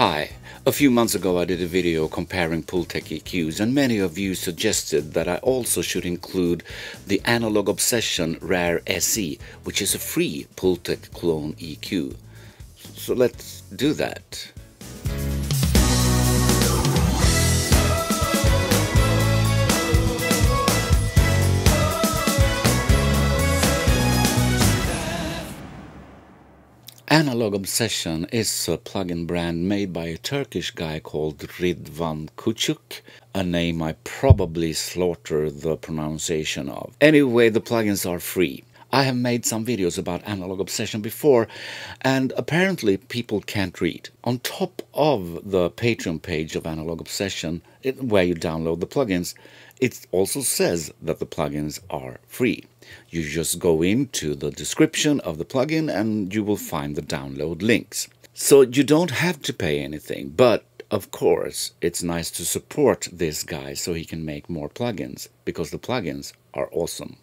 Hi, a few months ago I did a video comparing Pultec EQs, and many of you suggested that I also should include the Analog Obsession Rare SE, which is a free Pultec clone EQ. So let's do that. Analog Obsession is a plugin brand made by a Turkish guy called Ridvan Kucuk, a name I probably slaughter the pronunciation of. Anyway, the plugins are free. I have made some videos about Analog Obsession before, and apparently people can't read. On top of the Patreon page of Analog Obsession, where you download the plugins, it also says that the plugins are free. You just go into the description of the plugin and you will find the download links. So you don't have to pay anything, but of course it's nice to support this guy so he can make more plugins, because the plugins are awesome.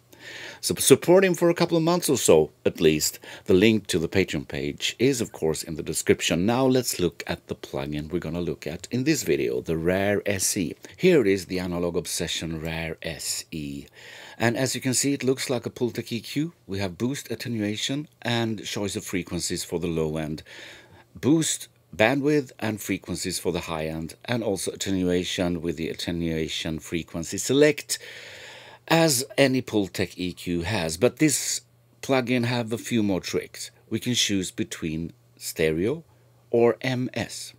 So support him for a couple of months or so, at least. The link to the Patreon page is of course in the description. Now let's look at the plugin we're gonna look at in this video, the Rare SE. Here is the Analog Obsession Rare SE. And as you can see, it looks like a Pultec EQ. We have boost, attenuation, and choice of frequencies for the low end. Boost, bandwidth, and frequencies for the high end, and also attenuation with the attenuation frequency select, as any Pultec EQ has. But this plugin have a few more tricks. We can choose between stereo or MS.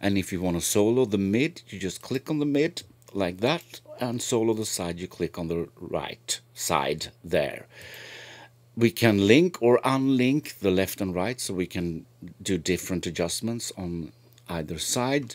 And if you want to solo the mid, you just click on the mid like that, and solo the side, you click on the right side there. We can link or unlink the left and right, so we can do different adjustments on either side.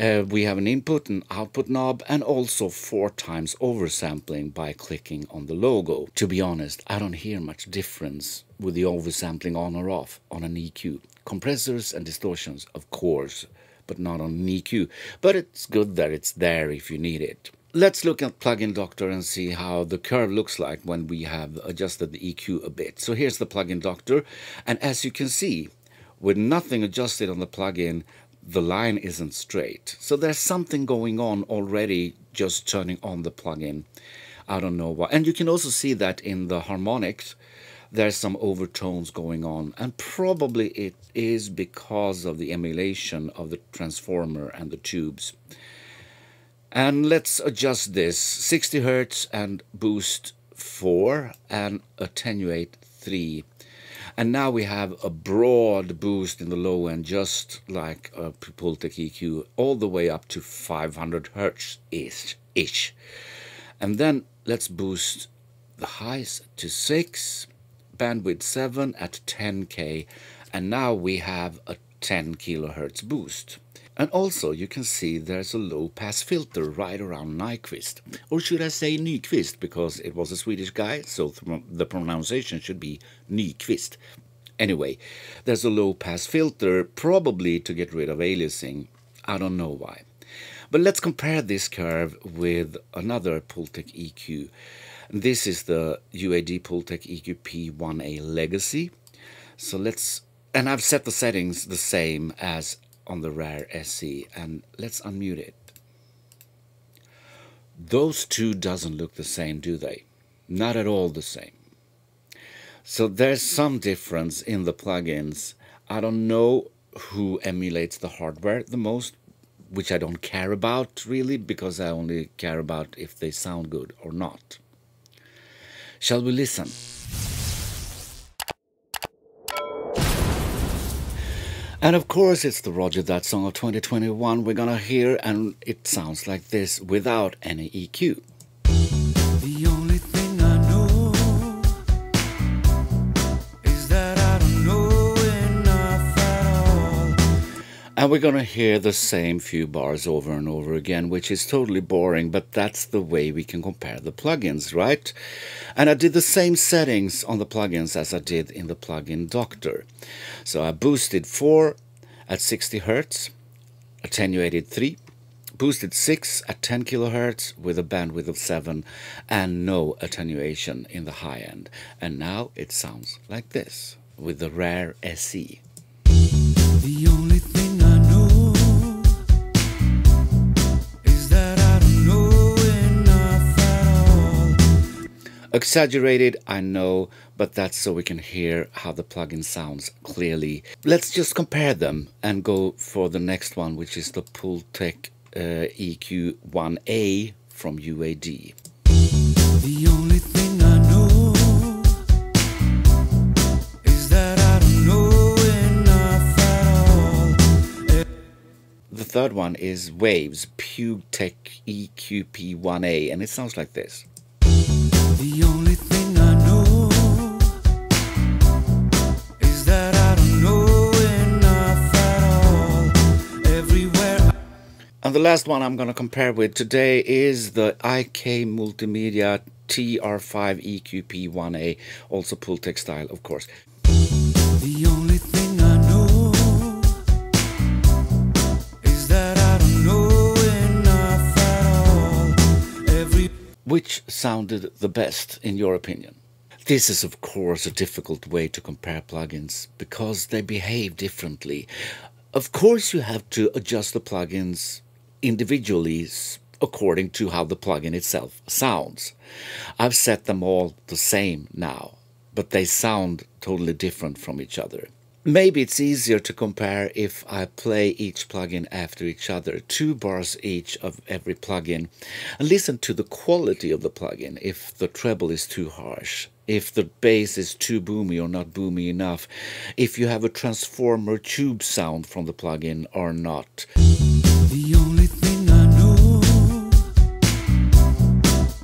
We have an input and output knob, and also 4 times oversampling by clicking on the logo. To be honest, I don't hear much difference with the oversampling on or off on an EQ. Compressors and distortions, of course, but not on an EQ. But it's good that it's there if you need it. Let's look at Plugin Doctor and see how the curve looks like when we have adjusted the EQ a bit. So here's the Plugin Doctor, and as you can see, with nothing adjusted on the plugin, the line isn't straight. So there's something going on already just turning on the plugin. I don't know why. And you can also see that in the harmonics, there's some overtones going on. And probably it is because of the emulation of the transformer and the tubes. And let's adjust this. 60 Hertz and boost 4 and attenuate 3. And now we have a broad boost in the low end, just like a Pultec EQ, all the way up to 500 Hertz-ish. And then let's boost the highs to 6, bandwidth 7 at 10K, and now we have a 10 kilohertz boost. And also you can see there's a low pass filter right around Nyquist. Or should I say Nyquist, because it was a Swedish guy, so the pronunciation should be Nyquist. Anyway, there's a low pass filter, probably to get rid of aliasing. I don't know why. But let's compare this curve with another Pultec EQ. This is the UAD Pultec EQ P1A Legacy. So let's, and I've set the settings the same as on the Rare SE, and let's unmute it. Those two doesn't look the same, do they? Not at all the same. So there's some difference in the plugins. I don't know who emulates the hardware the most, which I don't care about really, because I only care about if they sound good or not. Shall we listen? And of course it's the Roger That Song of 2021 we're gonna hear, and it sounds like this without any EQ. The only thing I know is that I don't know enough at all. And we're gonna hear the same few bars over and over again, which is totally boring, but that's the way we can compare the plugins, right? And I did the same settings on the plugins as I did in the Plugin Doctor. So I boosted 4 at 60 Hertz, attenuated 3, boosted 6 at 10 kilohertz with a bandwidth of 7, and no attenuation in the high end. And now it sounds like this with the Rare SE. The only thing I know Exaggerated, I know, but that's so we can hear how the plugin sounds clearly. Let's just compare them and go for the next one, which is the Pultec EQ1A from UAD. The only thing I know is that I don't know enough at all. The third one is Waves, Pultec EQP1A, and it sounds like this. The only thing I know is that I don't know enough at all. Everywhere. And the last one I'm going to compare with today is the IK Multimedia TR5 EQP1A, also Pultec style, of course. The only thing I know is that I don't know enough at all. Which sounded the best in your opinion? This is of course a difficult way to compare plugins because they behave differently. Of course you have to adjust the plugins individually according to how the plugin itself sounds. I've set them all the same now, but they sound totally different from each other. Maybe it's easier to compare if I play each plugin after each other, 2 bars each of every plugin, and listen to the quality of the plugin, if the treble is too harsh, if the bass is too boomy or not boomy enough, if you have a transformer tube sound from the plugin or not. The only thing I know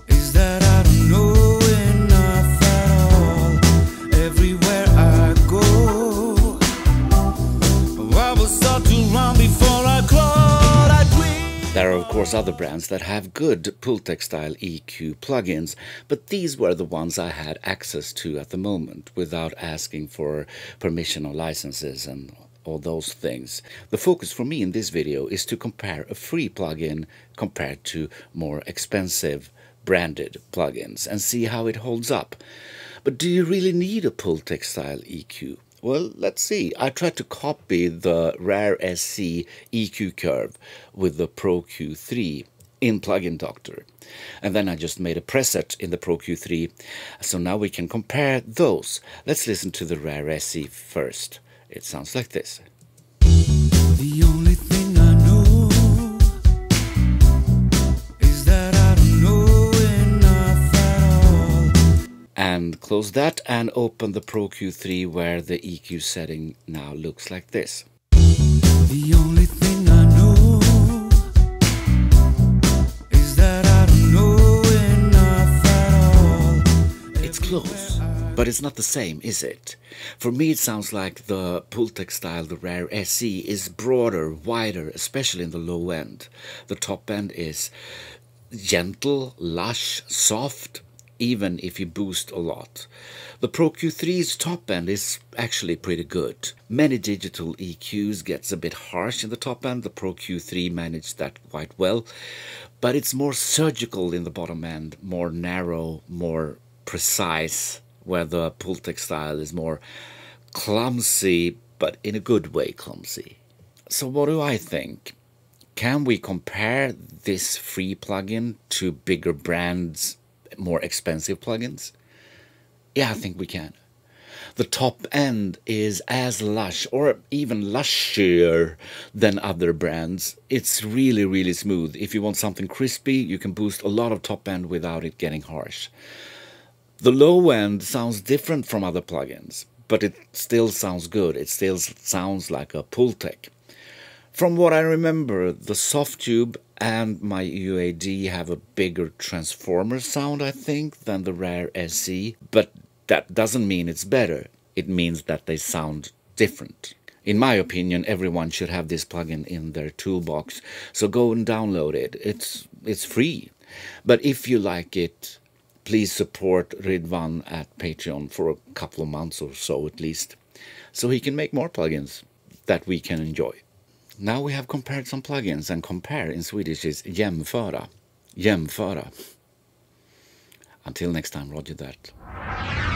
is that I don't know enough at all. Everywhere I go. There are of course other brands that have good Pultec style EQ plugins, but these were the ones I had access to at the moment without asking for permission or licenses and all those things. The focus for me in this video is to compare a free plugin compared to more expensive branded plugins and see how it holds up. But do you really need a Pultec style EQ? Well, let's see. I tried to copy the Rare SC EQ curve with the Pro Q3 in Plugin Doctor. And then I just made a preset in the Pro Q3. So now we can compare those. Let's listen to the Rare SC first. It sounds like this. The only thing I know is that I don't know enough at all. And close that and open the Pro Q3 where the EQ setting now looks like this. The only thing I know is that I don't know enough at all. It's close, but it's not the same, is it? For me it sounds like the Pultec style, the Rare SE, is broader, wider, especially in the low end. The top end is gentle, lush, soft, even if you boost a lot. The Pro Q3's top end is actually pretty good. Many digital EQs gets a bit harsh in the top end. The Pro Q3 managed that quite well, but it's more surgical in the bottom end, more narrow, more precise, where the Pultec style is more clumsy, but in a good way clumsy. So what do I think? Can we compare this free plugin to bigger brands, more expensive plugins? Yeah, I think we can. The top end is as lush or even lusher than other brands. It's really, really smooth. If you want something crispy, you can boost a lot of top end without it getting harsh. The low end sounds different from other plugins, but it still sounds good. It still sounds like a Pultec. From what I remember, the Softube and my UAD have a bigger transformer sound, I think, than the Rare SE. But that doesn't mean it's better. It means that they sound different. In my opinion, everyone should have this plugin in their toolbox. So go and download it. It's free. But if you like it, please support Ridvan at Patreon for a couple of months or so at least, so he can make more plugins that we can enjoy. Now we have compared some plugins, and compare in Swedish is jämföra. Jämföra. Until next time, Roger that.